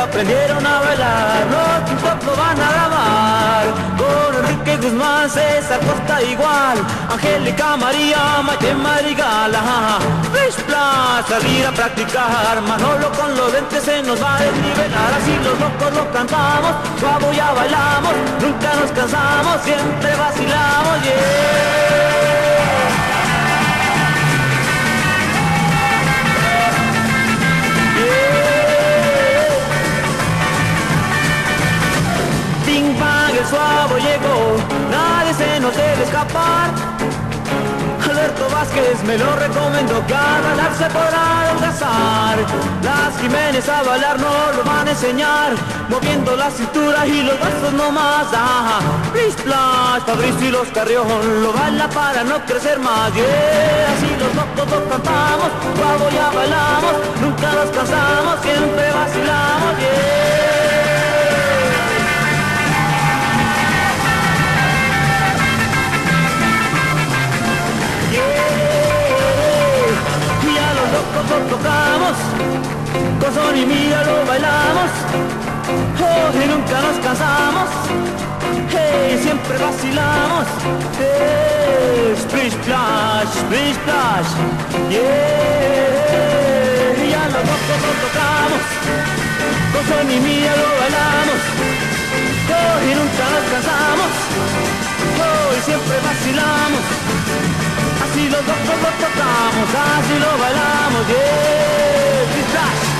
cuando aprendieron a bailar, rock y pop lo van a grabar. Con Enrique Guzmán, César Costa igual, Angélica María, Maite Madrigal. Flash plan, salir a practicar, Manolo con los lentes se nos va a desnivelar. Así los locos lo cantamos, suave ya bailamos, nunca nos cansamos, siempre vacilamos, yeah. Suave llegó, nadie se nos debe escapar. Alberto Vázquez me lo recomendó, que a bailar se podrá adelgazar. Las Jiménez a bailar nos lo van a enseñar, moviendo las cinturas y los brazos nomás. Splash, Fabricio y los Carrión lo baila para no crecer más. Yeah. Así los locos cantamos, suave ya bailamos, nunca nos cansamos, siempre vacilamos. Yeah. Tocamos, con son y mira lo bailamos, oh, y nunca nos cansamos, hey, siempre vacilamos, hey, splish splash, yeah, y a los dos tocamos, con son y mira lo bailamos, oh, y nunca nos cansamos, oh, y siempre vacilamos, así los dos tocamos, así lo bailamos. Yeah,